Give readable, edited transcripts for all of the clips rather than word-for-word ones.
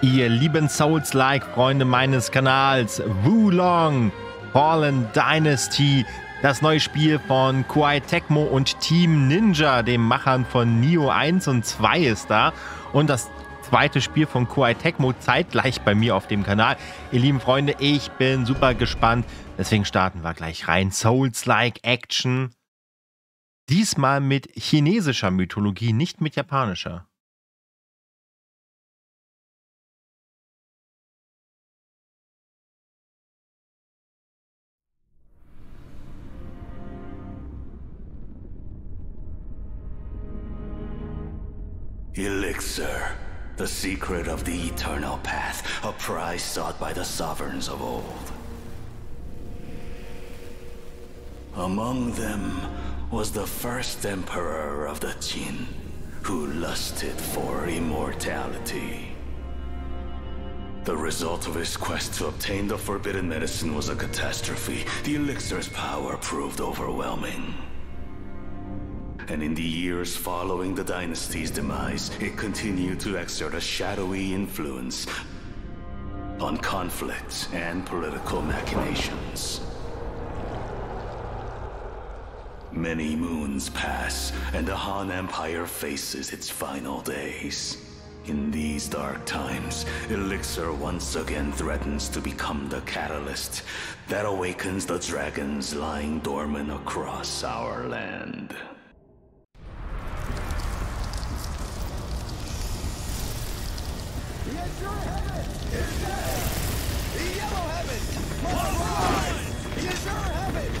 Ihr lieben Souls-like-Freunde meines Kanals, Wo Long: Fallen Dynasty, das neue Spiel von Koei Tecmo und Team Ninja, dem Machern von Nioh 1 und 2 ist da, und das zweite Spiel von Koei Tecmo zeitgleich bei mir auf dem Kanal. Ihr lieben Freunde, ich bin super gespannt, deswegen starten wir gleich rein. Souls-like-Action, diesmal mit chinesischer Mythologie, nicht mit japanischer. Elixir, the secret of the eternal path, a prize sought by the sovereigns of old. Among them was the first emperor of the Qin, who lusted for immortality. The result of his quest to obtain the forbidden medicine was a catastrophe. The elixir's power proved overwhelming. And in the years following the dynasty's demise, it continued to exert a shadowy influence on conflict and political machinations. Many moons pass, and the Han Empire faces its final days. In these dark times, Elixir once again threatens to become the catalyst that awakens the dragons lying dormant across our land. Yes, your heaven is dead! The Yellow Heaven must rise! Yes, your heaven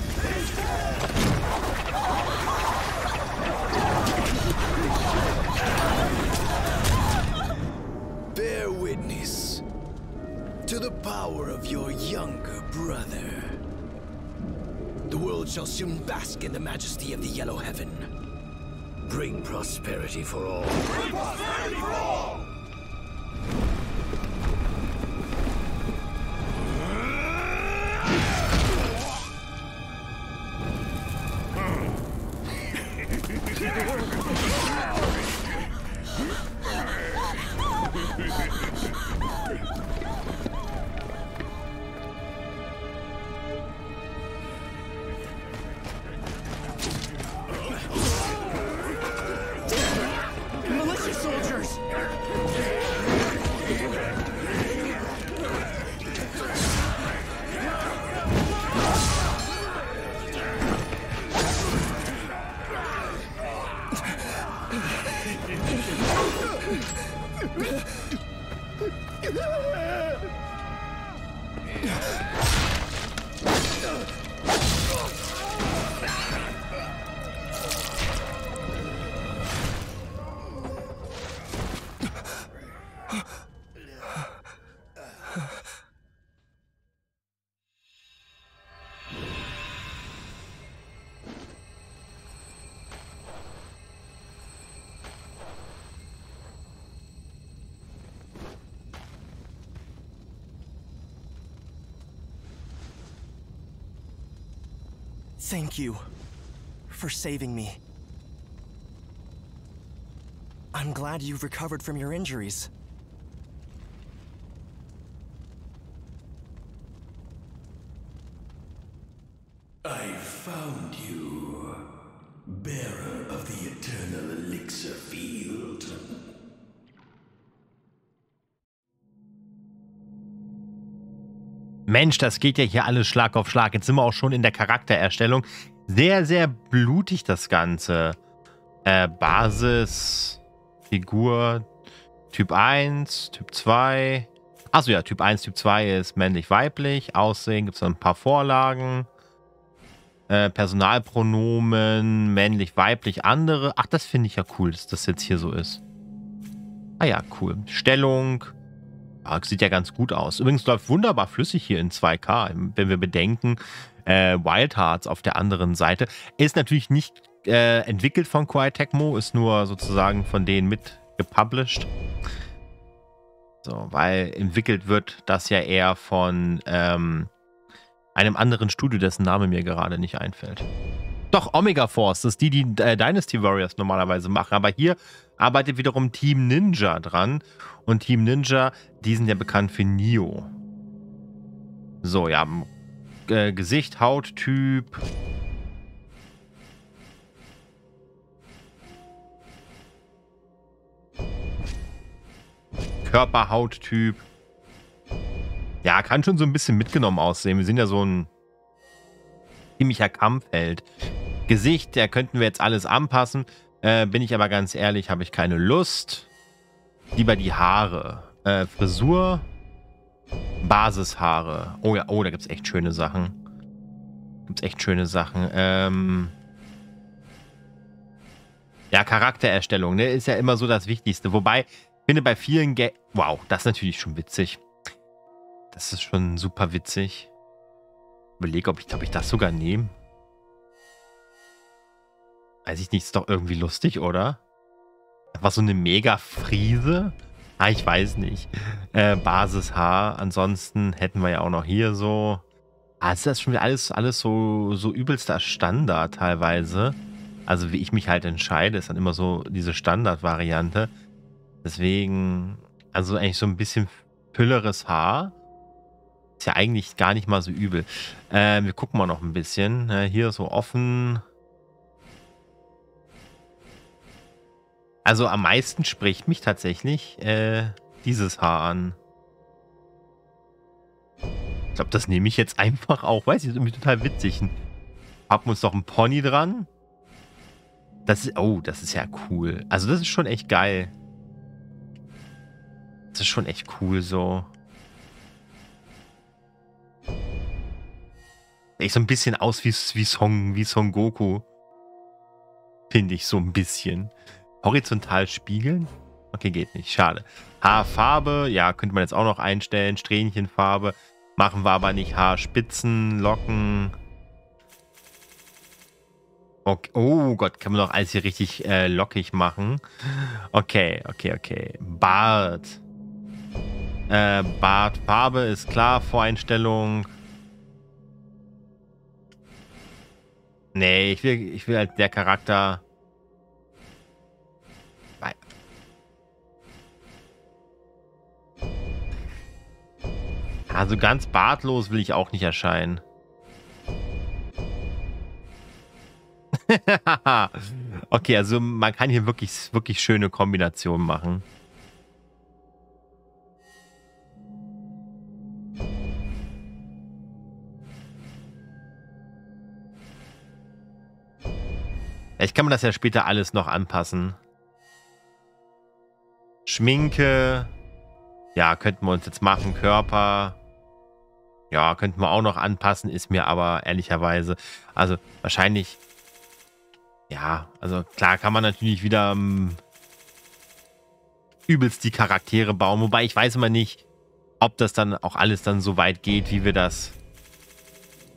is dead! Bear witness to the power of your younger brother. The world shall soon bask in the majesty of the Yellow Heaven. Bring prosperity for all. Bring prosperity for all! Thank you for saving me. I'm glad you've recovered from your injuries. I found you, bearer of the eternal elixir field. Mensch, das geht ja hier alles Schlag auf Schlag. Jetzt sind wir auch schon in der Charaktererstellung. Sehr, sehr blutig das Ganze. Basis, Figur, Typ 1, Typ 2. Achso, ja, Typ 1, Typ 2 ist männlich-weiblich. Aussehen gibt es noch ein paar Vorlagen. Personalpronomen, männlich-weiblich, andere. Ach, das finde ich ja cool, dass das jetzt hier so ist. Ah ja, cool. Stellung. Sieht ja ganz gut aus. Übrigens läuft wunderbar flüssig hier in 2K, wenn wir bedenken, Wild Hearts auf der anderen Seite ist natürlich nicht entwickelt von Koei Tecmo, ist nur sozusagen von denen mit gepublished. So, weil entwickelt wird das ja eher von einem anderen Studio, dessen Name mir gerade nicht einfällt. Doch, Omega Force, das ist die, die Dynasty Warriors normalerweise machen. Aber hier arbeitet wiederum Team Ninja dran. Und Team Ninja, die sind ja bekannt für Nioh. So, ja. Gesicht, Hauttyp. Körper, Hauttyp. Ja, kann schon so ein bisschen mitgenommen aussehen. Wir sind ja so ein ziemlicher Kampfheld. Gesicht, da könnten wir jetzt alles anpassen. Bin ich aber ganz ehrlich, habe ich keine Lust. Lieber die Haare. Frisur. Basishaare. Oh ja, oh, da gibt es echt schöne Sachen. Ja, Charaktererstellung, ne? Ist ja immer so das Wichtigste. Wobei, finde bei vielen Games... Wow, das ist natürlich schon witzig. Das ist schon super witzig. Überlege, ob ich, glaube ich, das sogar nehme. Weiß ich nicht, ist doch irgendwie lustig, oder? Einfach so eine Mega-Friese? Ah, ich weiß nicht. Basishaar. Ansonsten hätten wir ja auch noch hier so... Ah, ist das schon wieder alles so übelster Standard teilweise. Also wie ich mich halt entscheide, ist dann immer so diese Standardvariante. Deswegen... Also eigentlich so ein bisschen fülleres Haar. Ist ja eigentlich gar nicht mal so übel. Wir gucken mal noch ein bisschen. Hier so offen... Also am meisten spricht mich tatsächlich dieses Haar an. Ich glaube, das nehme ich jetzt einfach auch. Weiß ich, das ist irgendwie total witzig. Haben uns noch einen Pony dran. Das ist, oh, das ist ja cool. Also das ist schon echt geil. Das ist schon echt cool so. Echt so ein bisschen aus wie Son Goku. Finde ich so ein bisschen. Horizontal spiegeln? Okay, geht nicht. Schade. Haarfarbe, ja, könnte man jetzt auch noch einstellen. Strähnchenfarbe. Machen wir aber nicht. Haarspitzen, Locken. Okay. Oh Gott, kann man doch alles hier richtig lockig machen. Okay, okay, okay. Bart. Bartfarbe ist klar. Voreinstellung. Nee, ich will halt der Charakter... Also ganz bartlos will ich auch nicht erscheinen. Okay, also man kann hier wirklich schöne Kombinationen machen. Vielleicht kann man das ja später alles noch anpassen. Schminke. Ja, könnten wir uns jetzt machen. Körper. Ja, könnten wir auch noch anpassen, ist mir aber ehrlicherweise, also wahrscheinlich, ja, also klar kann man natürlich wieder übelst die Charaktere bauen, wobei ich weiß immer nicht, ob das dann auch alles dann so weit geht, wie wir das,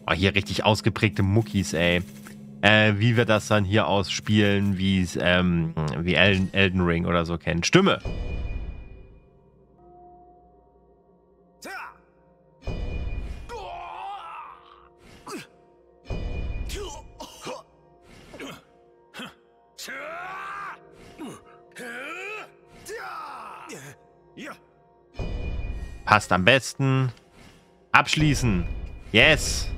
oh, hier richtig ausgeprägte Muckis, ey, wie wir das dann hier ausspielen, wie Elden Ring oder so kennen. Stimme! Passt am besten. Abschließen. Yes.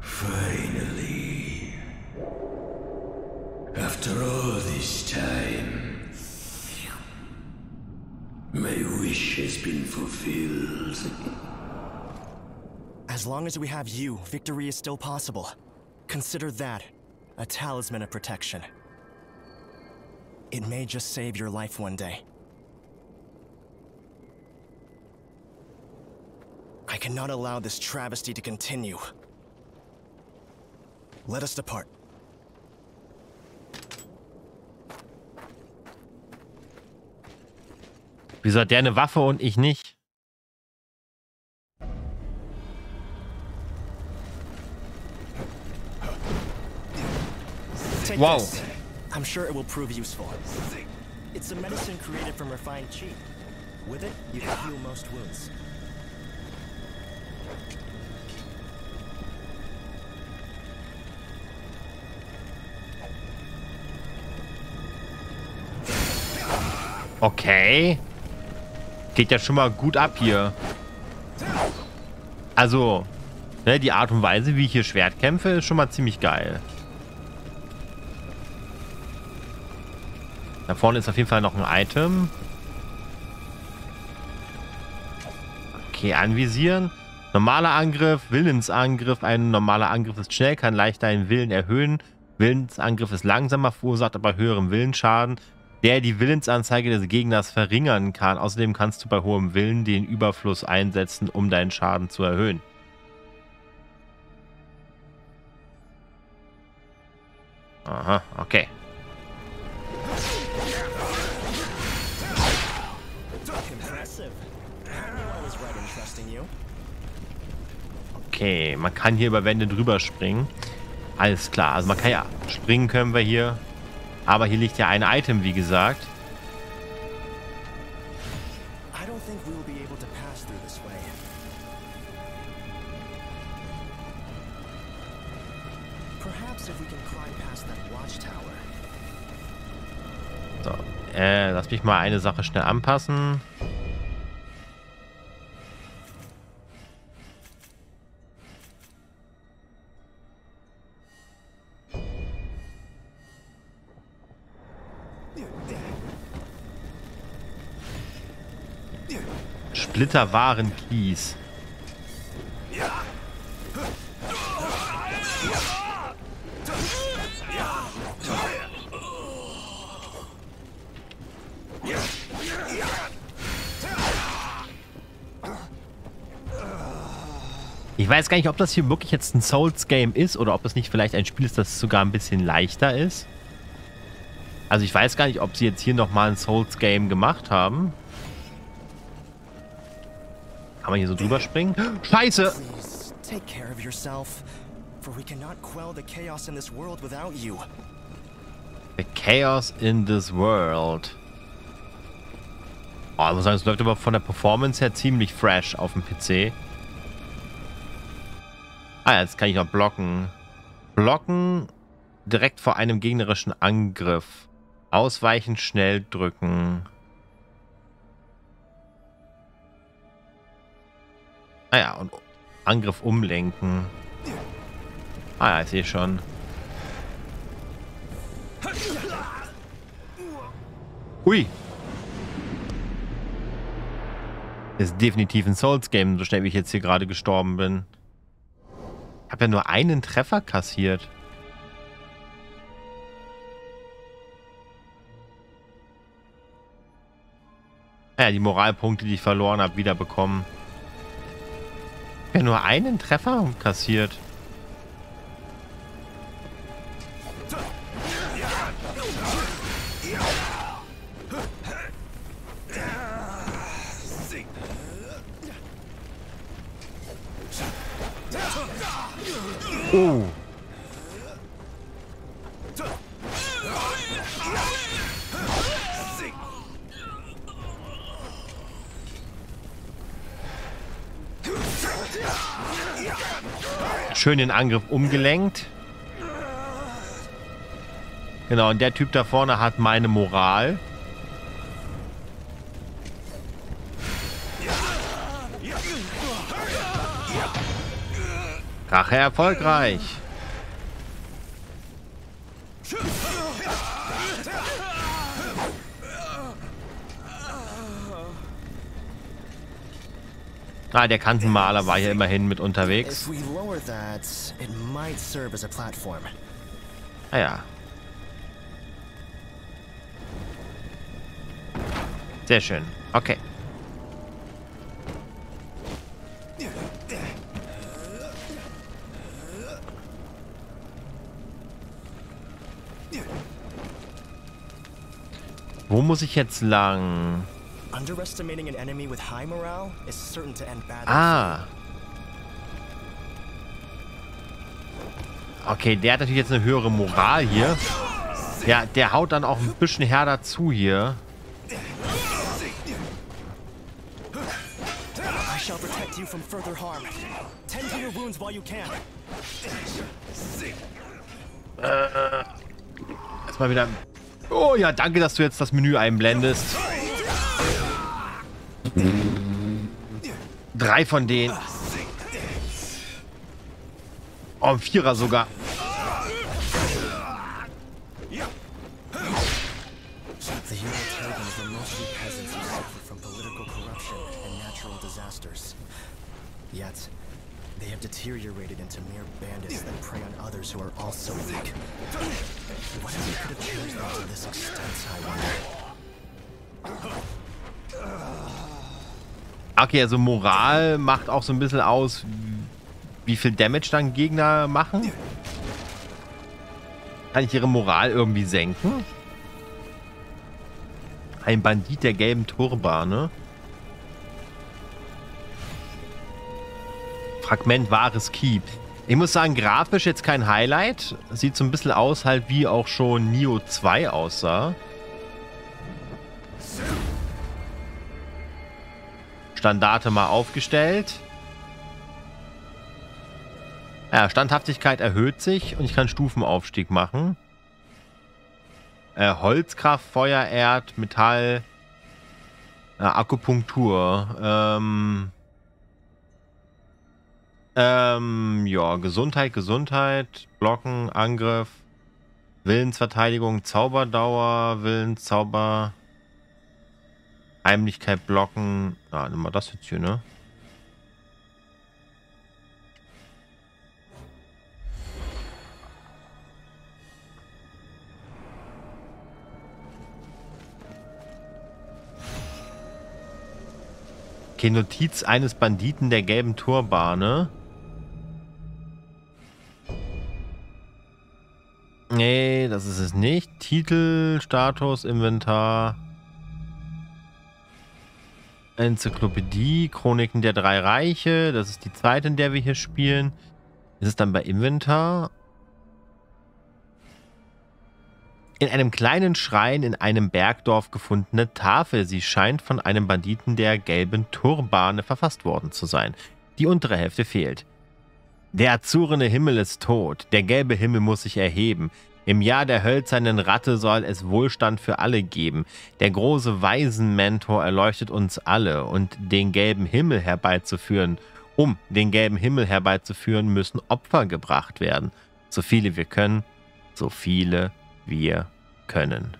Finally. After all this time, my wish has been fulfilled. As long as we have you, victory is still possible. Consider that a talisman of protection. It may just save your life one day. I cannot allow this travesty to continue. Let us depart. Wieso hat der eine Waffe und ich nicht? Wow. I'm sure it will prove useful. It's a medicine created from refined Qin. With it, you can heal most wounds. Okay. Geht ja schon mal gut ab hier. Also, ne, die Art und Weise, wie ich hier Schwert kämpfe, ist schon mal ziemlich geil. Da vorne ist auf jeden Fall noch ein Item. Okay, anvisieren. Normaler Angriff, Willensangriff. Ein normaler Angriff ist schnell, kann leicht deinen Willen erhöhen. Willensangriff ist langsamer, verursacht aber höheren Willensschaden, der die Willensanzeige des Gegners verringern kann. Außerdem kannst du bei hohem Willen den Überfluss einsetzen, um deinen Schaden zu erhöhen. Aha, okay. Okay, man kann hier über Wände drüber springen. Alles klar, also man kann ja springen, können wir hier. Aber hier liegt ja ein Item, wie gesagt. So, lass mich mal eine Sache schnell anpassen. Splitter waren Kies. Ich weiß gar nicht, ob das hier wirklich jetzt ein Souls-Game ist oder ob es nicht vielleicht ein Spiel ist, das sogar ein bisschen leichter ist. Also ich weiß gar nicht, ob sie jetzt hier nochmal ein Souls-Game gemacht haben. Kann man hier so drüber springen? Scheiße! The chaos in this world. Oh, also es läuft aber von der Performance her ziemlich fresh auf dem PC. Ah, jetzt kann ich noch blocken. Blocken direkt vor einem gegnerischen Angriff. Ausweichen, schnell drücken. Ah ja, und Angriff umlenken. Ah ja, ich sehe schon. Ui. Ist definitiv ein Souls-Game, so schnell wie ich jetzt hier gerade gestorben bin. Ich habe ja nur einen Treffer kassiert. Ja, die Moralpunkte, die ich verloren habe, wiederbekommen. Ich habe ja nur einen Treffer kassiert. Oh. Schön den Angriff umgelenkt. Genau, und der Typ da vorne hat meine Moral. Ach, erfolgreich. Ah, der Kantenmaler war ja immerhin mit unterwegs. Ah ja. Sehr schön. Okay. Wo muss ich jetzt lang? Underestimating an enemy with high morale is certain to end badly. Ah. Okay, der hat natürlich jetzt eine höhere Moral hier. Ja, der haut dann auch ein bisschen her dazu hier. protect you from further harm. Tend to your wounds while you can. Erstmal wieder. Oh ja, danke, dass du jetzt das Menü einblendest. 3 von denen. Oh, ein 4er sogar. Yet, they have deteriorated into mere bandits that prey on others who are also weak. Whatever could have changed them to this extent, I wonder. Okay, also Moral macht auch so ein bisschen aus, wie viel Damage dann Gegner machen. Kann ich ihre Moral irgendwie senken? Ein Bandit der gelben Turbane. Fragment wahres Keep. Ich muss sagen, grafisch jetzt kein Highlight. Sieht so ein bisschen aus, halt wie auch schon Nioh 2 aussah. Standarte mal aufgestellt. Ja, Standhaftigkeit erhöht sich und ich kann Stufenaufstieg machen. Holzkraft, Feuer, Erd, Metall, Akupunktur. Ja, Gesundheit, Blocken, Angriff, Willensverteidigung, Zauberdauer, Willenszauber, Heimlichkeit, Blocken. Ah, nimm mal das jetzt hier, ne? Okay, Notiz eines Banditen der gelben Turbane. Nee, das ist es nicht. Titel, Status, Inventar. Enzyklopädie, Chroniken der Drei Reiche. Das ist die Zeit, in der wir hier spielen. Ist es dann bei Inventar? In einem kleinen Schrein in einem Bergdorf gefundene Tafel. Sie scheint von einem Banditen der gelben Turbane verfasst worden zu sein. Die untere Hälfte fehlt. Der azurene Himmel ist tot, der gelbe Himmel muss sich erheben. Im Jahr der hölzernen Ratte soll es Wohlstand für alle geben. Der große Waisenmentor erleuchtet uns alle und den gelben Himmel herbeizuführen. Um den gelben Himmel herbeizuführen, müssen Opfer gebracht werden. So viele wir können, so viele wir können.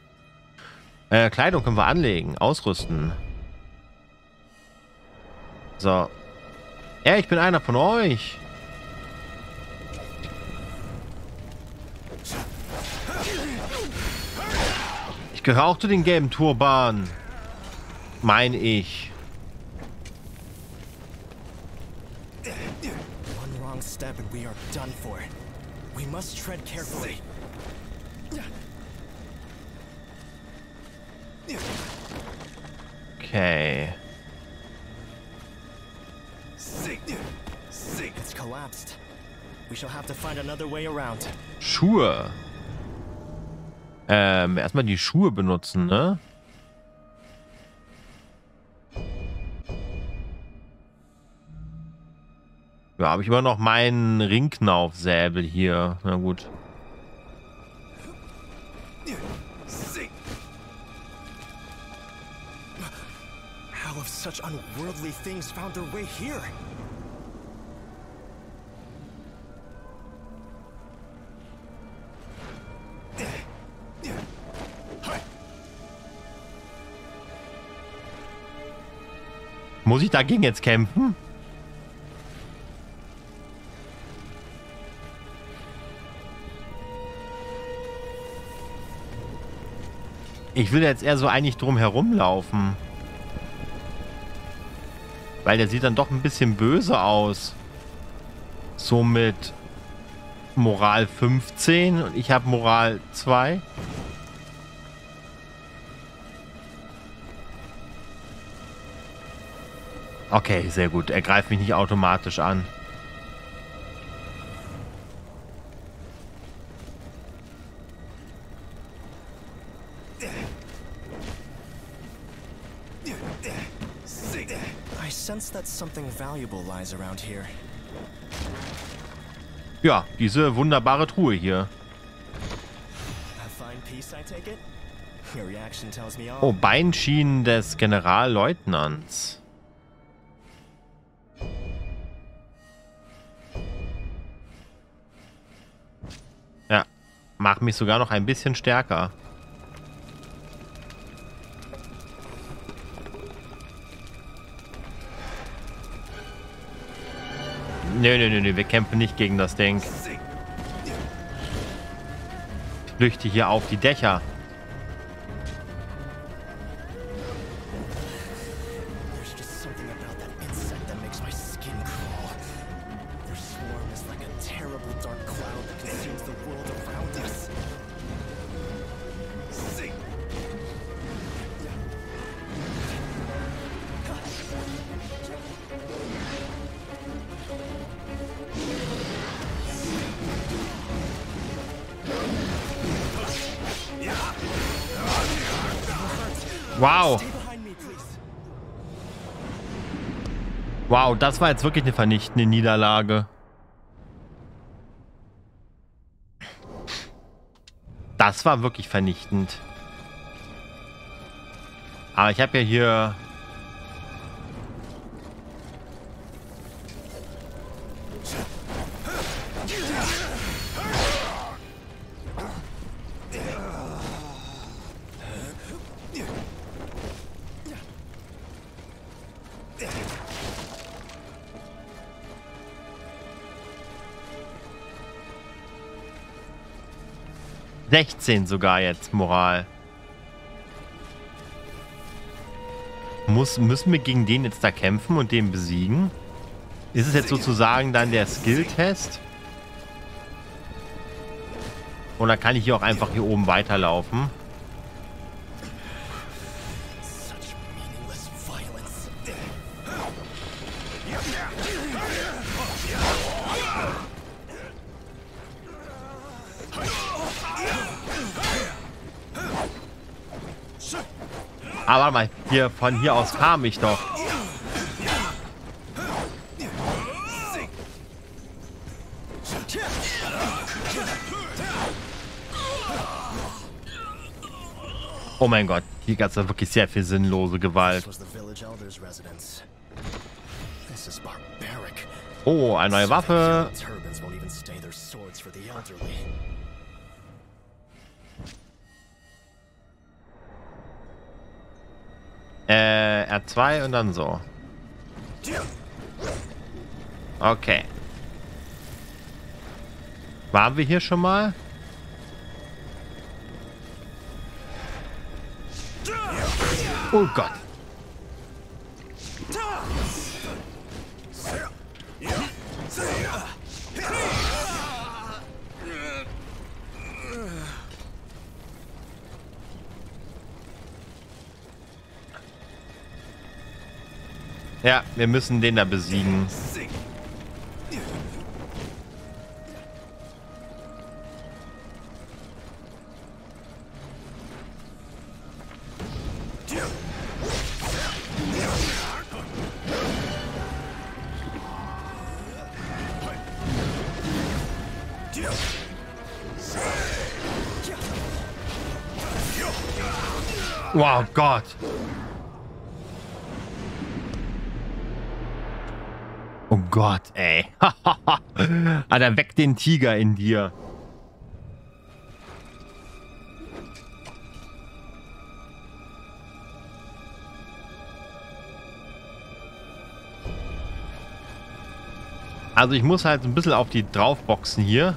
Kleidung können wir anlegen, ausrüsten. So. Ja, ich bin einer von euch. Ich gehöre auch zu den gelben Turbanen, meine ich. One wrong step and we are done for. We must tread carefully. Okay. It's collapsed. We shall have to find another way around. Schuhe. Erstmal die Schuhe benutzen, ne? Ja, habe ich immer noch meinen Ringknaufsäbel hier. Na gut. How have such unworldly things found their way here? Muss ich dagegen jetzt kämpfen? Ich will jetzt eher so eigentlich drum herumlaufen. Weil der sieht dann doch ein bisschen böse aus. So mit Moral 15 und ich habe Moral 2. Okay, sehr gut. Er greift mich nicht automatisch an. I sense that something valuable lies around here. Ja, diese wunderbare Truhe hier. Oh, Beinschienen des Generalleutnants. Ja, macht mich sogar noch ein bisschen stärker. Nö, nö, nö, nö, wir kämpfen nicht gegen das Ding. Ich flüchte hier auf die Dächer. Wow. Wow, das war jetzt wirklich eine vernichtende Niederlage. Das war wirklich vernichtend. Aber ich habe ja hier... sogar jetzt Moral. Müssen wir gegen den jetzt da kämpfen und den besiegen? Ist es jetzt sozusagen dann der Skill-Test? Oder kann ich hier auch einfach hier oben weiterlaufen? Aber warte mal, hier, von hier aus kam ich doch. Oh mein Gott, hier gab es ja wirklich sehr viel sinnlose Gewalt. Oh, eine neue Waffe. R2 und dann so. Okay. Waren wir hier schon mal? Oh Gott. Ja, wir müssen den da besiegen. Wow, Gott. Oh Gott, ey. Alter, weck den Tiger in dir. Also ich muss halt ein bisschen auf die draufboxen hier.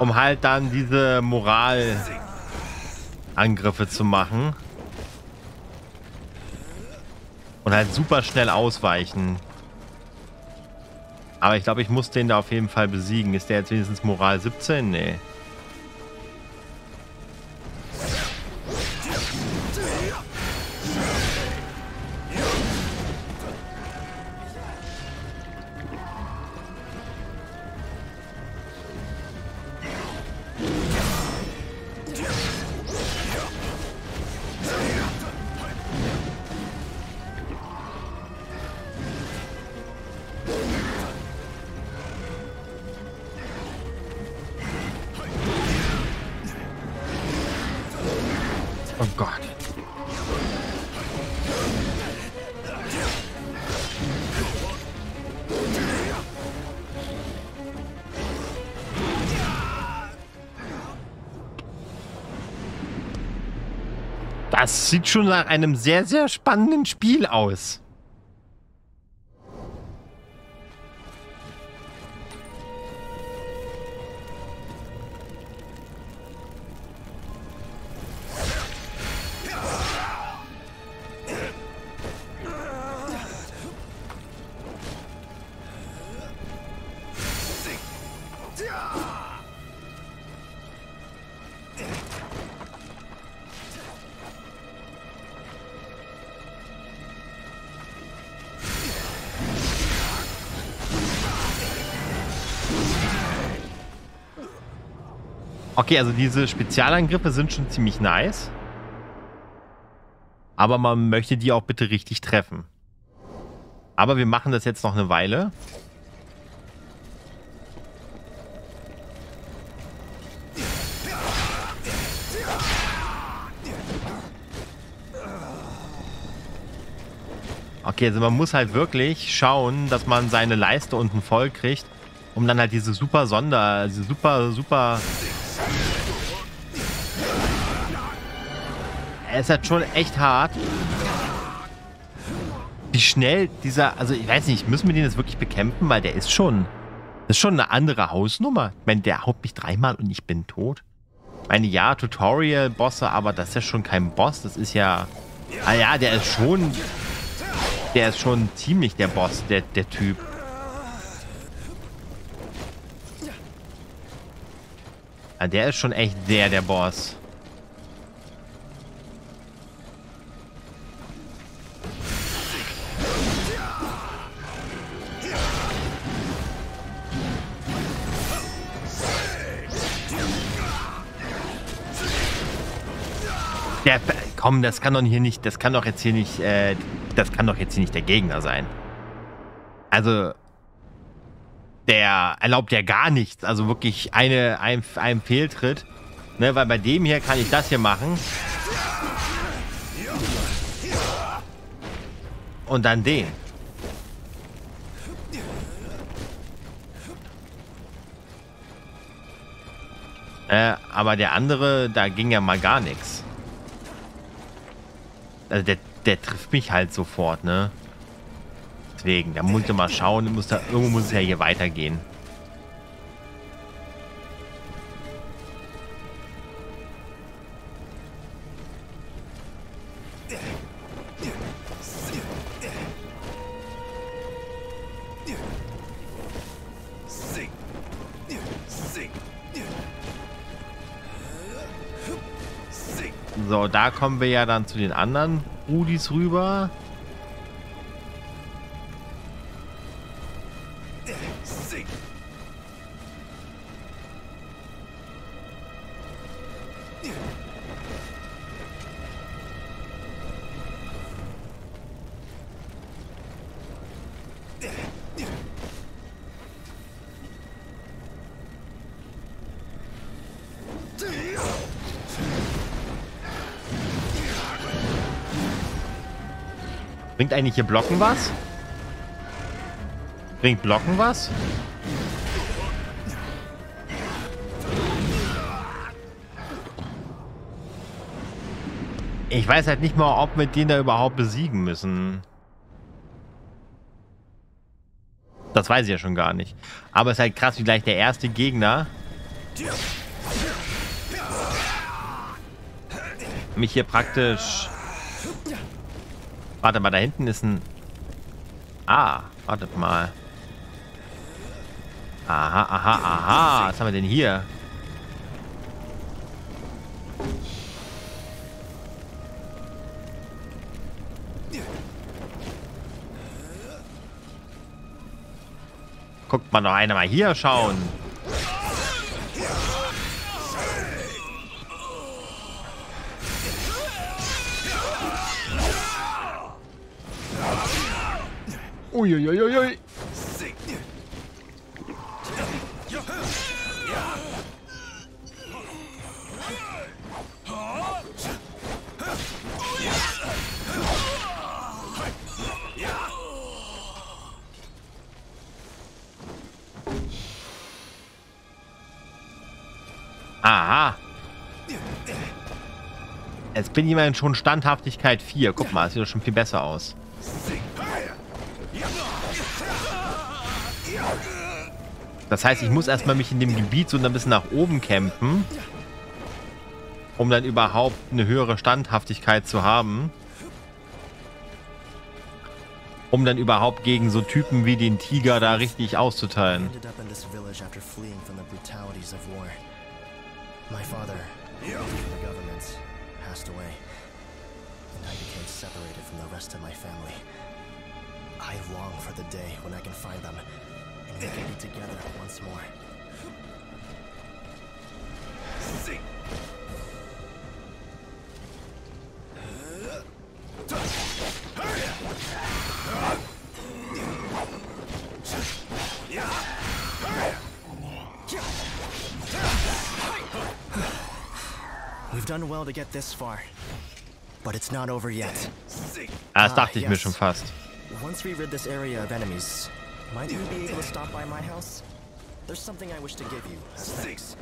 Um halt dann diese Moralangriffe zu machen. Und halt super schnell ausweichen. Aber ich glaube, ich muss den da auf jeden Fall besiegen. Ist der jetzt wenigstens Moral 17? Nee. Gott. Das sieht schon nach einem sehr, sehr spannenden Spiel aus. Okay, also diese Spezialangriffe sind schon ziemlich nice. Aber man möchte die auch bitte richtig treffen. Aber wir machen das jetzt noch eine Weile. Okay, also man muss halt wirklich schauen, dass man seine Leiste unten voll kriegt, um dann halt diese super Sonder, diese super... Es ist halt schon echt hart, wie schnell dieser, also ich weiß nicht, müssen wir den jetzt wirklich bekämpfen, weil der ist schon, das ist schon eine andere Hausnummer. Ich meine, der haut mich dreimal und ich bin tot. Ich meine, ja, Tutorial-Bosse, aber das ist ja schon kein Boss, das ist ja, ah ja, der ist schon ziemlich der Boss, der Typ. Ja, der ist schon echt der Boss. Ja, komm, das kann doch jetzt hier nicht der Gegner sein. Also, der erlaubt ja gar nichts, also wirklich einem Fehltritt, ne, weil bei dem hier kann ich das hier machen. Und dann den. Aber der andere, da ging ja mal gar nichts. Also der trifft mich halt sofort, ne? Deswegen, da muss ich mal schauen, irgendwo muss es ja hier weitergehen. So, da kommen wir ja dann zu den anderen Rudis rüber. Bringt eigentlich hier Blocken was? Bringt Blocken was? Ich weiß halt nicht mal, ob wir den da überhaupt besiegen müssen. Das weiß ich ja schon gar nicht. Aber es ist halt krass, wie gleich der erste Gegner mich hier praktisch... Warte mal, da hinten ist ein... Ah, wartet mal. Aha, aha, aha. Was haben wir denn hier? Guckt mal, noch einer mal hier schauen. Uiuiuiui. Aha. Jetzt bin ich immerhin schon Standhaftigkeit 4. Guck mal, es sieht doch schon viel besser aus. Das heißt, ich muss erstmal mich in dem Gebiet so ein bisschen nach oben kämpfen, um dann überhaupt eine höhere Standhaftigkeit zu haben. Um dann überhaupt gegen so Typen wie den Tiger da richtig auszuteilen. We've done well to get this far, but it's not over yet. Das dachte ich mir schon fast. Once we rid this area of enemies, might you be able to stop by my house? There's something I wish to give you. Thanks.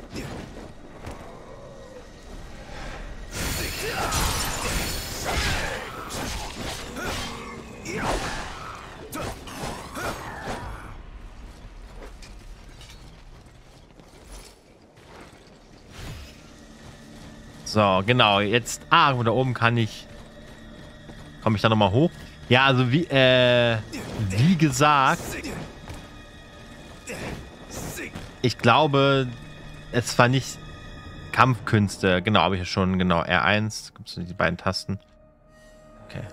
So, genau, jetzt, da oben kann ich, komme ich da nochmal hoch? Ja, also wie gesagt, ich glaube, es war nicht Kampfkünste, genau, habe ich ja schon, genau, R1, gibt es die beiden Tasten. Okay.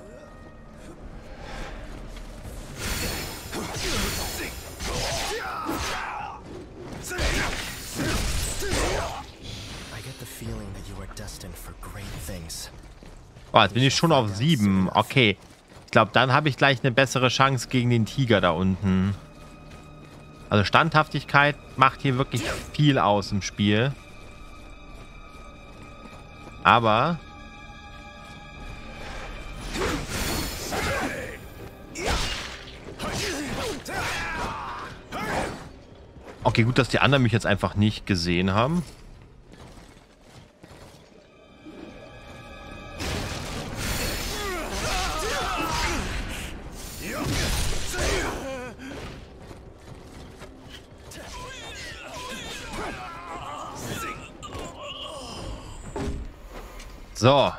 Oh, jetzt bin ich schon auf 7. Okay. Ich glaube, dann habe ich gleich eine bessere Chance gegen den Tiger da unten. Also Standhaftigkeit macht hier wirklich viel aus im Spiel. Aber... Okay, gut, dass die anderen mich jetzt einfach nicht gesehen haben. So.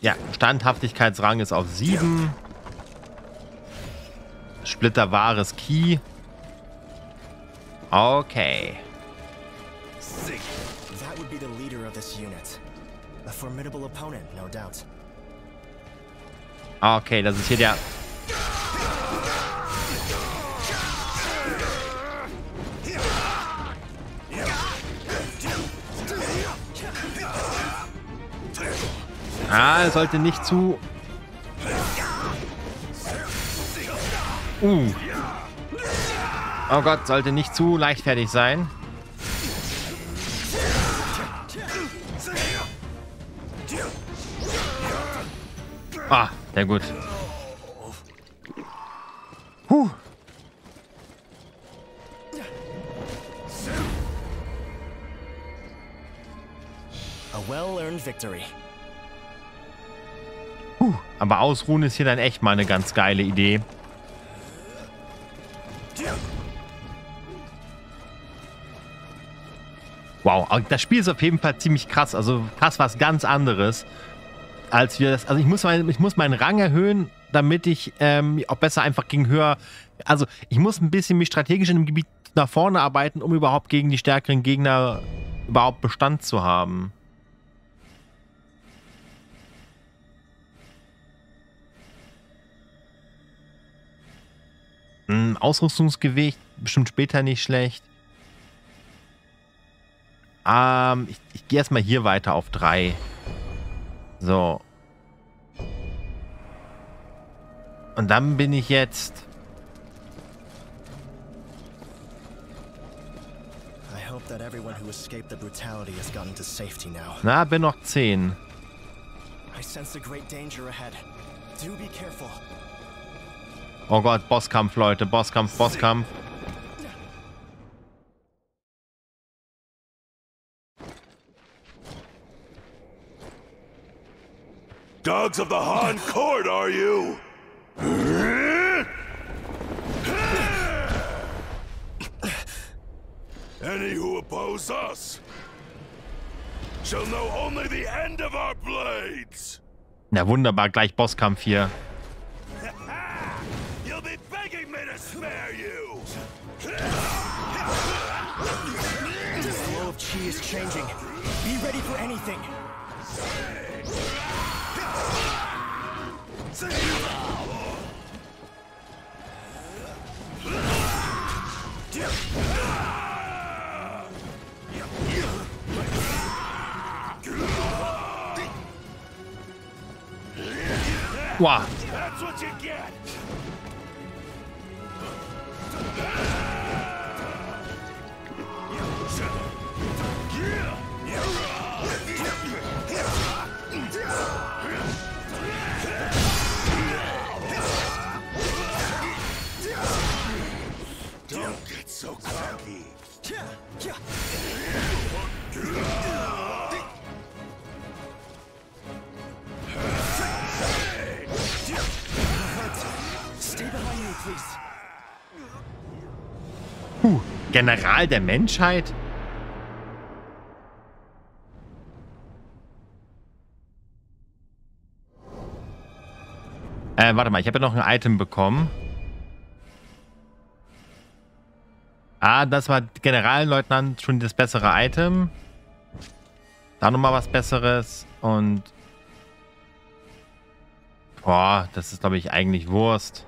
Ja, Standhaftigkeitsrang ist auf 7. Splitter wahres Ki. Okay. That would be the leader of this unit. A formidable opponent, no doubt. Okay, das ist hier der... Ah, sollte nicht zu... Oh Gott, sollte nicht zu leichtfertig sein. Ah, sehr gut. Puh. A well-earned victory. Aber ausruhen ist hier dann echt mal eine ganz geile Idee. Wow, das Spiel ist auf jeden Fall ziemlich krass. Also krass was ganz anderes, als wir das. Also ich muss meinen Rang erhöhen, damit ich auch besser einfach gegen höher. Also ich muss ein bisschen mich strategisch in dem Gebiet nach vorne arbeiten, um überhaupt gegen die stärkeren Gegner überhaupt Bestand zu haben. Ausrüstungsgewicht, bestimmt später nicht schlecht. Ich gehe erstmal hier weiter auf 3. So. Und dann bin ich jetzt... Na, bin noch 10. Oh Gott, Bosskampf, Leute. Bosskampf. Dogs of the Han Court, are you? Any who oppose us shall know only the end of our blades. Na wunderbar, gleich Bosskampf hier. You'll be begging me to spare you. The flow of chi is changing. Be ready for anything. Wow. That's what you get. Don't get so cocky. General der Menschheit? Warte mal, ich habe ja noch ein Item bekommen. Ah, das war Generalleutnant schon das bessere Item. Da nochmal was Besseres und... Boah, das ist, glaube ich, eigentlich Wurst.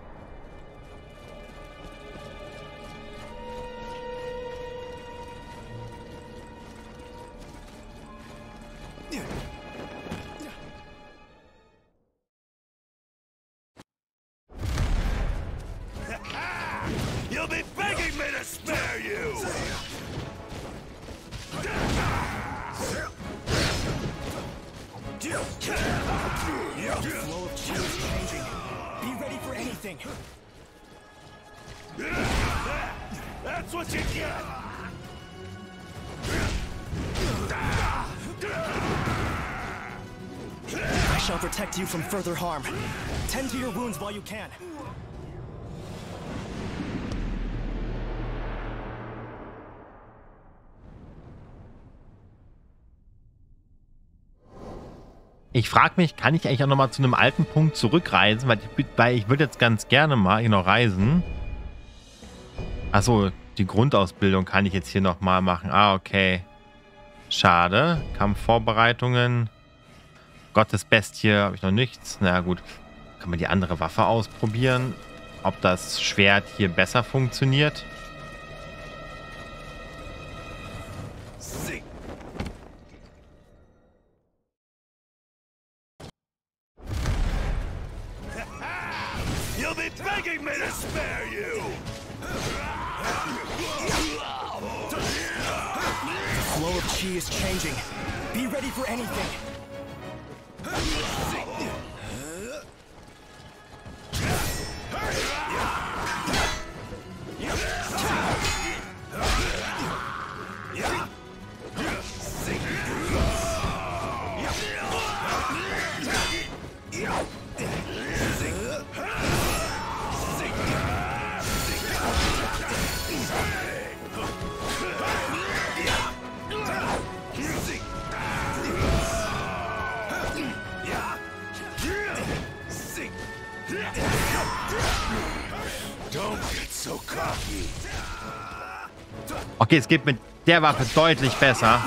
Ich frage mich, kann ich eigentlich auch nochmal zu einem alten Punkt zurückreisen, weil ich würde jetzt ganz gerne mal hier noch reisen. Achso, die Grundausbildung kann ich jetzt hier nochmal machen. Ah, okay. Schade. Kampfvorbereitungen. Gottesbestie habe ich noch nichts. Na gut, kann man die andere Waffe ausprobieren, ob das Schwert hier besser funktioniert. Okay, es geht mit der Waffe deutlich besser.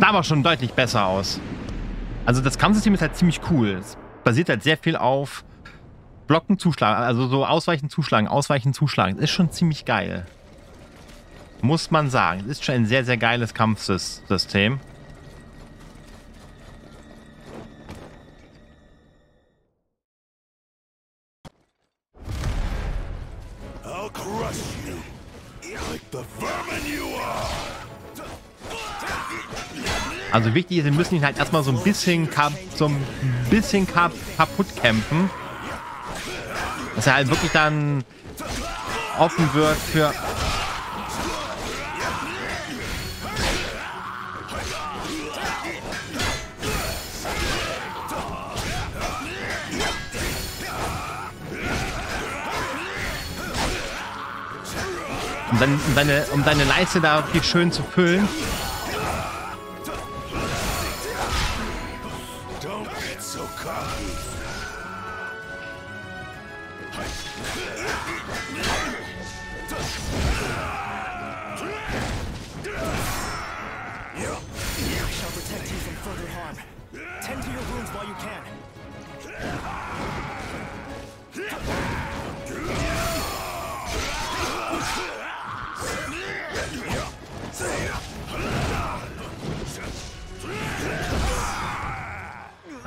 Sah aber schon deutlich besser aus. Also das Kampfsystem ist halt ziemlich cool. Es basiert halt sehr viel auf Blocken, Zuschlagen, also so Ausweichen, Zuschlagen, Ausweichen, Zuschlagen. Ist schon ziemlich geil. Muss man sagen. Es ist schon ein sehr, sehr geiles Kampfsystem. Also wichtig ist, wir müssen ihn halt erstmal so ein bisschen kaputt kämpfen. Dass er halt wirklich dann offen wird für... Um deine Leiste da viel schön zu füllen.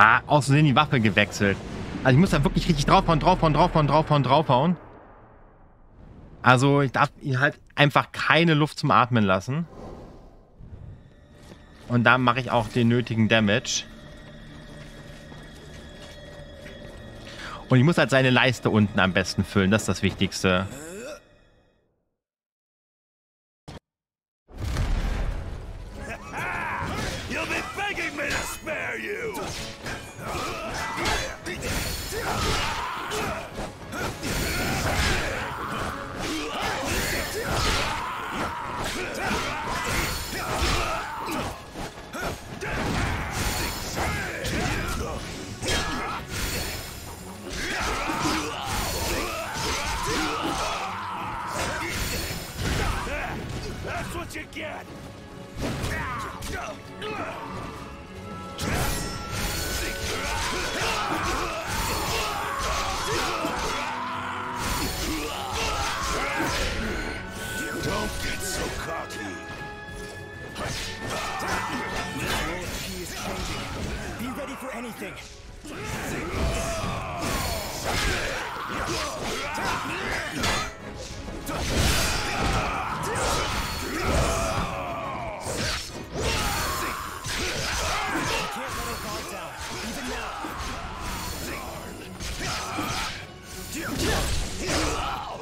Ah, aus Versehen die Waffe gewechselt. Also ich muss da wirklich richtig draufhauen. Also ich darf ihn halt einfach keine Luft zum Atmen lassen. Und da mache ich auch den nötigen Damage. Und ich muss halt seine Leiste unten am besten füllen, das ist das Wichtigste.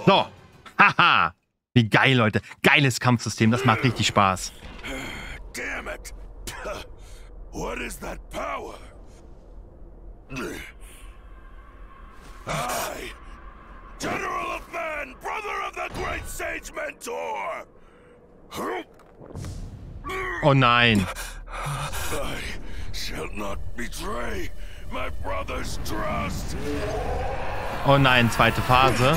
So, haha, wie geil, Leute, geiles Kampfsystem, das macht richtig Spaß. Damn it! What is that power? I, General of Man, brother of the great sage mentor. Oh nein! I shall not betray my brother's trust. Oh nein, zweite Phase.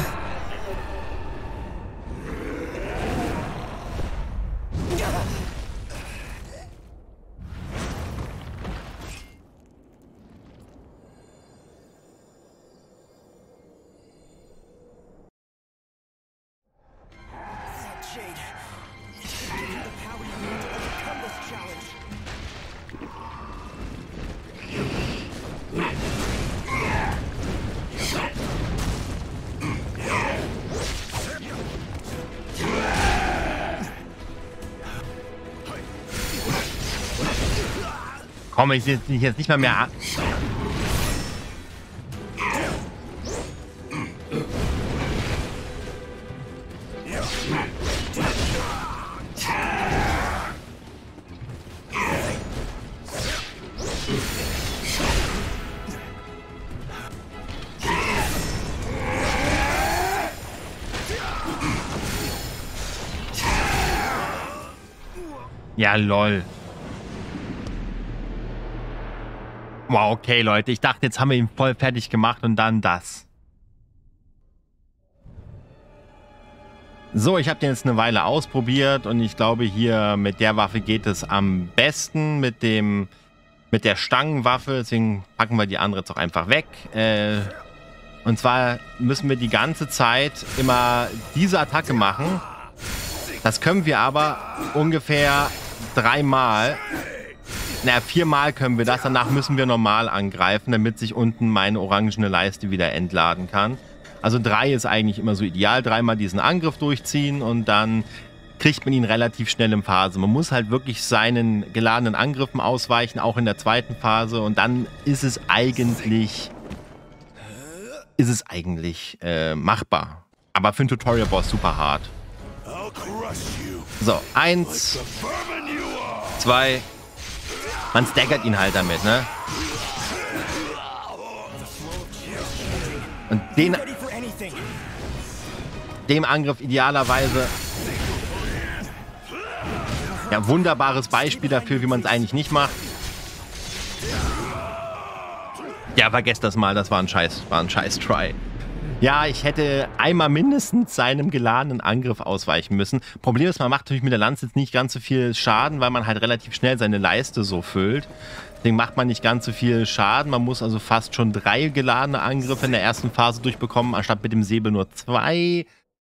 Komm, ich sehe jetzt nicht mal mehr an. Ja, lol. Wow, okay, Leute. Ich dachte, jetzt haben wir ihn voll fertig gemacht und dann das. So, ich habe den jetzt eine Weile ausprobiert und ich glaube, hier mit der Waffe geht es am besten mit der Stangenwaffe. Deswegen packen wir die andere jetzt auch einfach weg. Und zwar müssen wir die ganze Zeit immer diese Attacke machen. Das können wir aber ungefähr dreimal. Na, viermal können wir das. Danach müssen wir normal angreifen, damit sich unten meine orangene Leiste wieder entladen kann. Also 3 ist eigentlich immer so ideal. 3-mal diesen Angriff durchziehen und dann kriegt man ihn relativ schnell in Phase. Man muss halt wirklich seinen geladenen Angriffen ausweichen, auch in der zweiten Phase. Und dann ist es eigentlich machbar. Aber für ein Tutorial-Boss super hart. So, 1, 2... Man staggert ihn halt damit, ne? Und dem Angriff idealerweise... Ja, wunderbares Beispiel dafür, wie man es eigentlich nicht macht. Ja, vergesst das mal, das war ein scheiß Try. Ja, ich hätte einmal mindestens seinem geladenen Angriff ausweichen müssen. Problem ist, man macht natürlich mit der Lanze jetzt nicht ganz so viel Schaden, weil man halt relativ schnell seine Leiste so füllt. Deswegen macht man nicht ganz so viel Schaden. Man muss also fast schon 3 geladene Angriffe in der ersten Phase durchbekommen, anstatt mit dem Säbel nur 2.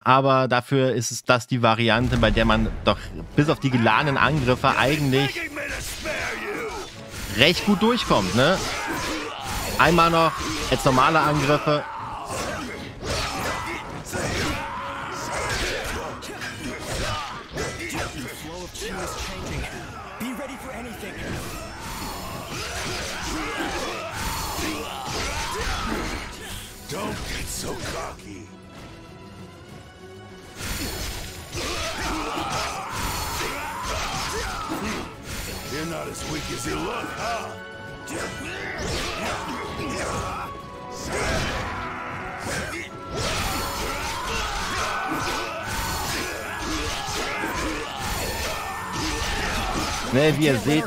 Aber dafür ist es das die Variante, bei der man doch bis auf die geladenen Angriffe eigentlich recht gut durchkommt, ne? Einmal noch als normale Angriffe. Ne, wie ihr seht,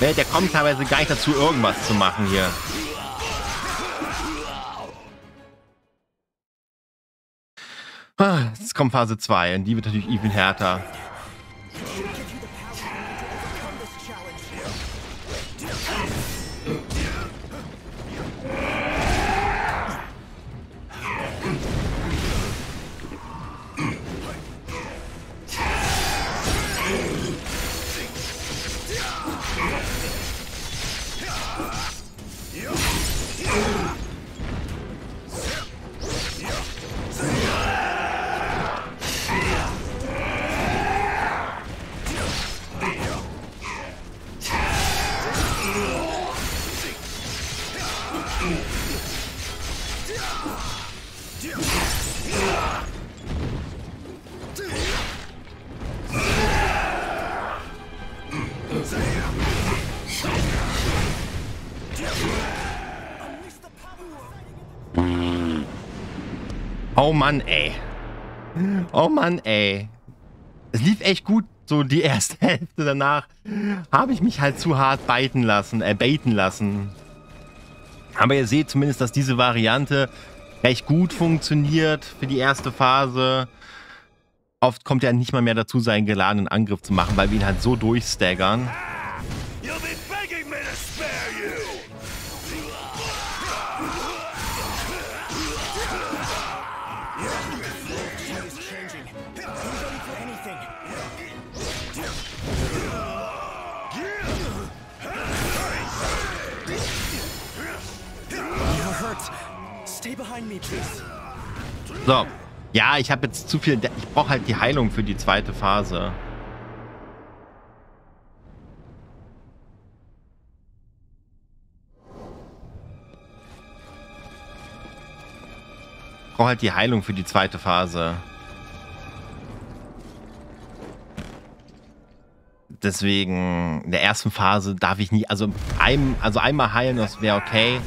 ne, der kommt teilweise gar nicht dazu, irgendwas zu machen hier. Jetzt kommt Phase 2 und die wird natürlich even härter. Oh Mann, ey. Oh Mann, ey. Es lief echt gut, so die erste Hälfte. Danach habe ich mich halt zu hart baiten lassen. Aber ihr seht zumindest, dass diese Variante recht gut funktioniert für die erste Phase. Oft kommt er nicht mal mehr dazu, seinen geladenen Angriff zu machen, weil wir ihn halt so durchstaggern. So, ja, ich habe jetzt zu viel... Ich brauche halt die Heilung für die zweite Phase. Deswegen, in der ersten Phase darf ich nicht... Also einmal heilen, das wäre okay.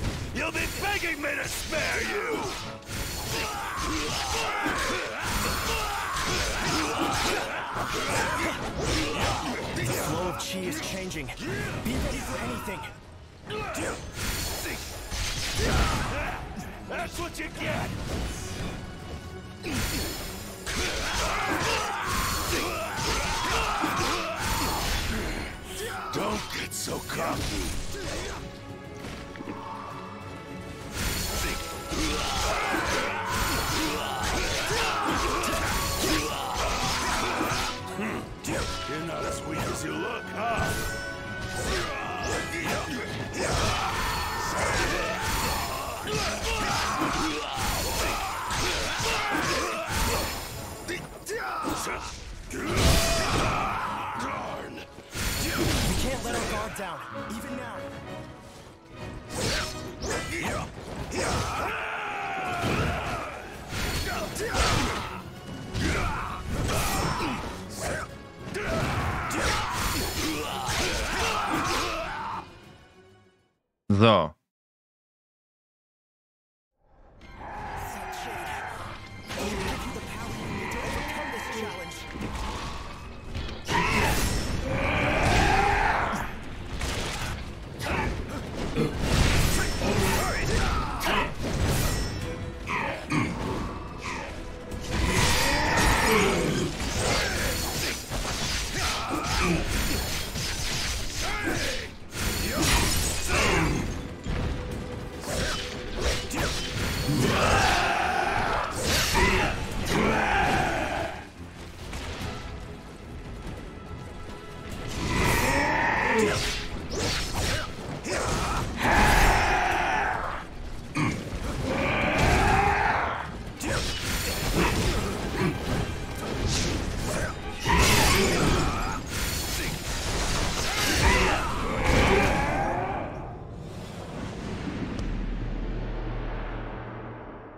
So.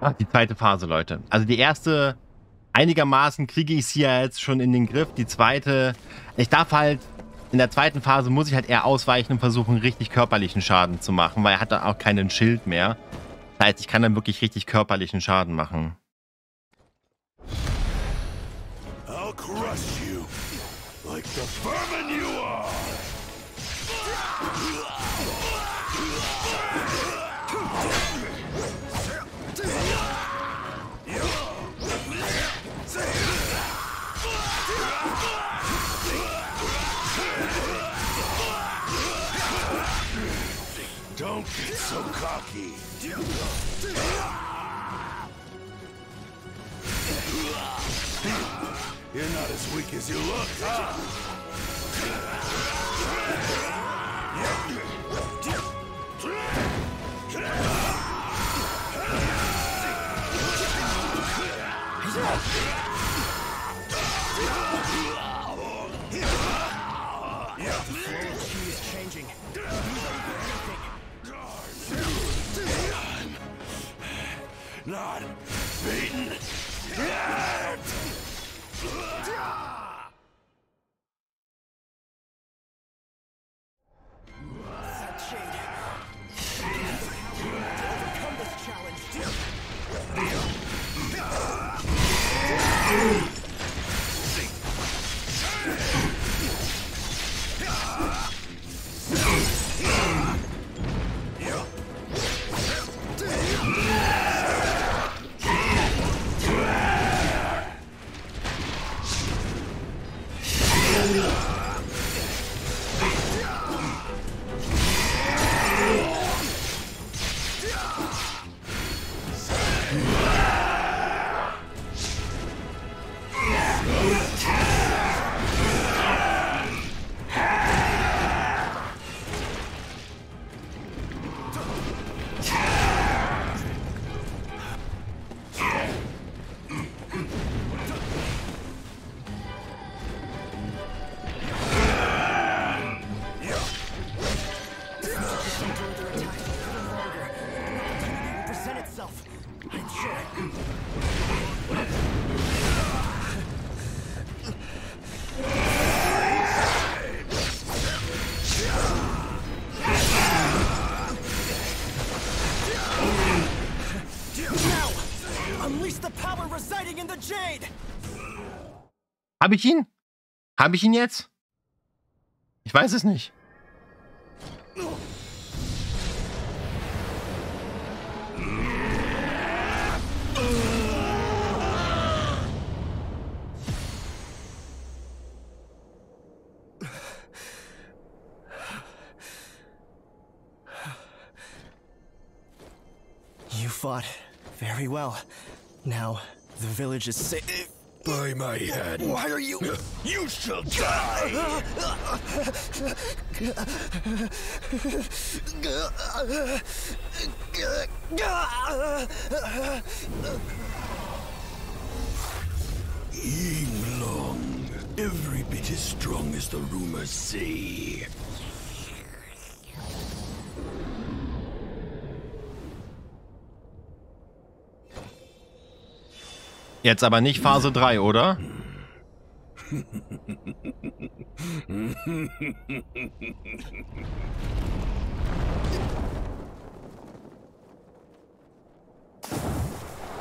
Ach, die zweite Phase, Leute. Also die erste, einigermaßen kriege ich es hier jetzt schon in den Griff. Die zweite, ich darf halt, in der zweiten Phase muss ich halt eher ausweichen und versuchen, richtig körperlichen Schaden zu machen, weil er hat dann auch keinen Schild mehr. Das heißt, ich kann dann wirklich richtig körperlichen Schaden machen. I'll crush you, like the vermin you are. Don't get so cocky. You're not as weak as you look, huh? Not beaten. Habe ich ihn? Habe ich ihn jetzt? Ich weiß es nicht. You fought very well. Now the village is safe. By my head. Why are you? You shall die! Ying Long, every bit as strong as the rumors say. Jetzt aber nicht Phase 3, oder?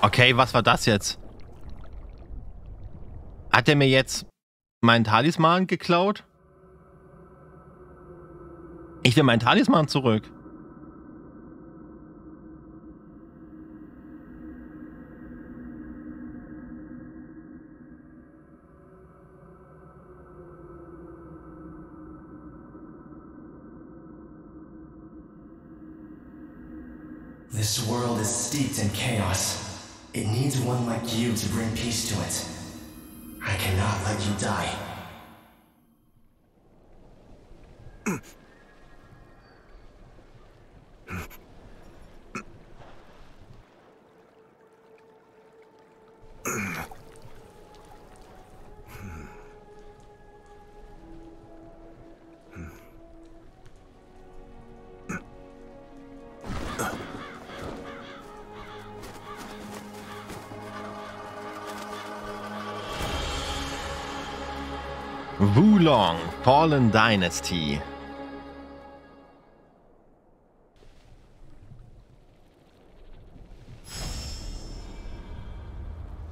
Okay, was war das jetzt? Hat er mir jetzt meinen Talisman geklaut? Ich will meinen Talisman zurück. This world is steeped in chaos. It needs one like you to bring peace to it. I cannot let you die. Wo Long: Fallen Dynasty.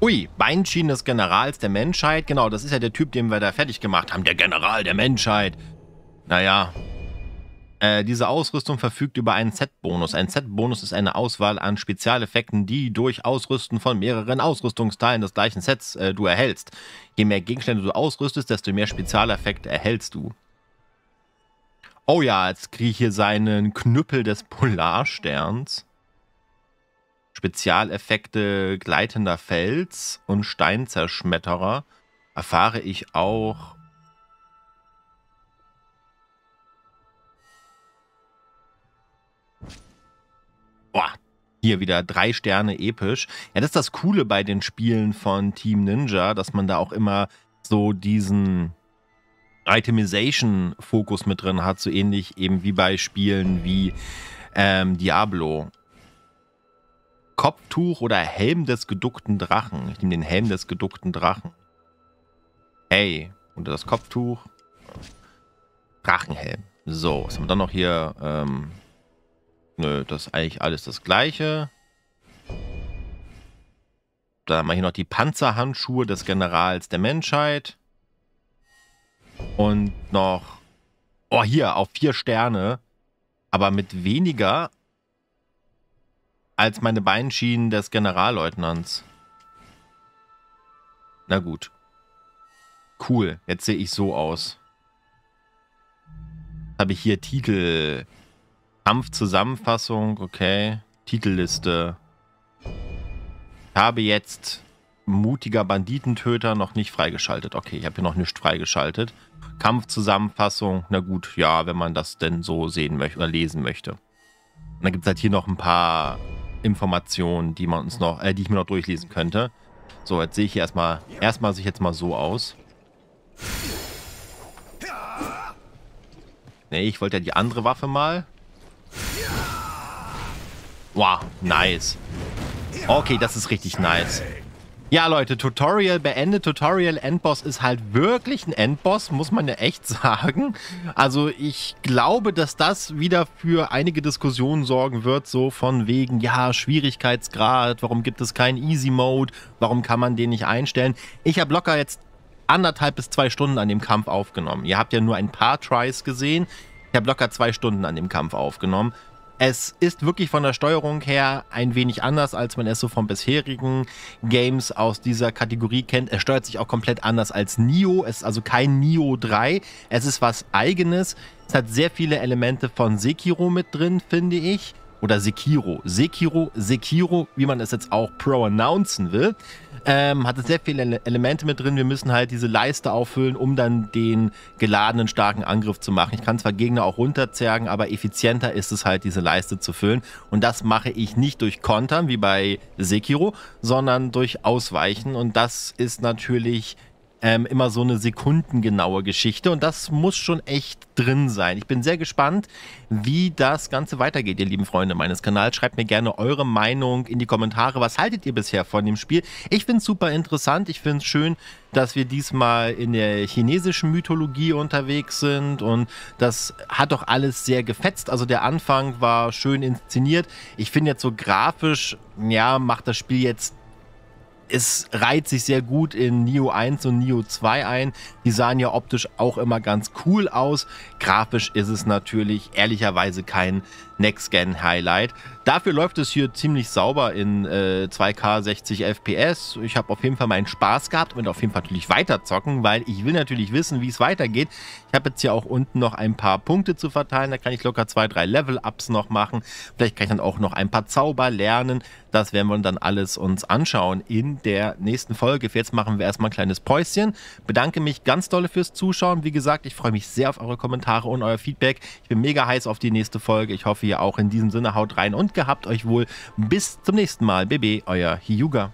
Ui, Beinschienen des Generals der Menschheit. Genau, das ist ja der Typ, den wir da fertig gemacht haben. Der General der Menschheit. Naja. Diese Ausrüstung verfügt über einen Set-Bonus. Ein Set-Bonus ist eine Auswahl an Spezialeffekten, die durch Ausrüsten von mehreren Ausrüstungsteilen des gleichen Sets du erhältst. Je mehr Gegenstände du ausrüstest, desto mehr Spezialeffekte erhältst du. Oh ja, jetzt kriege ich hier seinen Knüppel des Polarsterns. Spezialeffekte gleitender Fels und Steinzerschmetterer erfahre ich auch... Boah, hier wieder 3 Sterne episch. Ja, das ist das Coole bei den Spielen von Team Ninja, dass man da auch immer so diesen Itemization-Fokus mit drin hat, so ähnlich eben wie bei Spielen wie Diablo. Kopftuch oder Helm des geduckten Drachen. Ich nehme den Helm des geduckten Drachen. Hey, unter das Kopftuch. Drachenhelm. So, was haben wir dann noch hier? Nö, das ist eigentlich alles das Gleiche. Dann haben wir hier noch die Panzerhandschuhe des Generals der Menschheit. Und noch... Oh, hier, auf 4 Sterne. Aber mit weniger als meine Beinschienen des Generalleutnants. Na gut. Cool, jetzt sehe ich so aus. Habe ich hier Titel... Kampfzusammenfassung, okay. Titelliste. Ich habe jetzt mutiger Banditentöter noch nicht freigeschaltet. Okay, ich habe hier noch nicht freigeschaltet. Kampfzusammenfassung, na gut, ja, wenn man das denn so sehen möchte oder lesen möchte. Und dann gibt es halt hier noch ein paar Informationen, die man uns noch, die ich mir noch durchlesen könnte. So, jetzt sehe ich hier erstmal sehe ich jetzt mal so aus. Nee, ich wollte ja die andere Waffe mal. Wow, nice. Okay, das ist richtig nice. Ja, Leute, Tutorial beendet. Tutorial Endboss ist halt wirklich ein Endboss, muss man ja echt sagen. Also ich glaube, dass das wieder für einige Diskussionen sorgen wird, so von wegen, ja, Schwierigkeitsgrad, warum gibt es keinen Easy Mode, warum kann man den nicht einstellen. Ich habe locker jetzt 1,5 bis 2 Stunden an dem Kampf aufgenommen. Ihr habt ja nur ein paar Tries gesehen. Ich habe locker 2 Stunden an dem Kampf aufgenommen. Es ist wirklich von der Steuerung her ein wenig anders, als man es so von bisherigen Games aus dieser Kategorie kennt. Es steuert sich auch komplett anders als Nioh. Es ist also kein Nioh 3. Es ist was Eigenes. Es hat sehr viele Elemente von Sekiro mit drin, finde ich. Oder Sekiro. Sekiro, wie man es jetzt auch pronouncen will. Hat es sehr viele Elemente mit drin. Wir müssen halt diese Leiste auffüllen, um dann den geladenen starken Angriff zu machen. Ich kann zwar Gegner auch runterzergen, aber effizienter ist es halt, diese Leiste zu füllen. Und das mache ich nicht durch Kontern, wie bei Sekiro, sondern durch Ausweichen. Und das ist natürlich... immer so eine sekundengenaue Geschichte und das muss schon echt drin sein. Ich bin sehr gespannt, wie das Ganze weitergeht, ihr lieben Freunde meines Kanals. Schreibt mir gerne eure Meinung in die Kommentare. Was haltet ihr bisher von dem Spiel? Ich finde es super interessant. Ich finde es schön, dass wir diesmal in der chinesischen Mythologie unterwegs sind und das hat doch alles sehr gefetzt. Also der Anfang war schön inszeniert. Ich finde jetzt so grafisch, ja, macht das Spiel jetzt es reiht sich sehr gut in Nioh 1 und Nioh 2 ein. Die sahen ja optisch auch immer ganz cool aus. Grafisch ist es natürlich ehrlicherweise kein Next-Gen-Highlight. Dafür läuft es hier ziemlich sauber in 2K 60 FPS. Ich habe auf jeden Fall meinen Spaß gehabt und auf jeden Fall natürlich weiterzocken, weil ich will natürlich wissen, wie es weitergeht. Ich habe jetzt hier auch unten noch ein paar Punkte zu verteilen. Da kann ich locker 2, 3 Level-Ups noch machen. Vielleicht kann ich dann auch noch ein paar Zauber lernen. Das werden wir dann alles uns anschauen in der nächsten Folge. Für jetzt machen wir erstmal ein kleines Päuschen. Bedanke mich ganz doll fürs Zuschauen. Wie gesagt, ich freue mich sehr auf eure Kommentare und euer Feedback. Ich bin mega heiß auf die nächste Folge. Ich hoffe, ihr auch in diesem Sinne. Haut rein und gehabt euch wohl. Bis zum nächsten Mal. BB, euer Hijuga.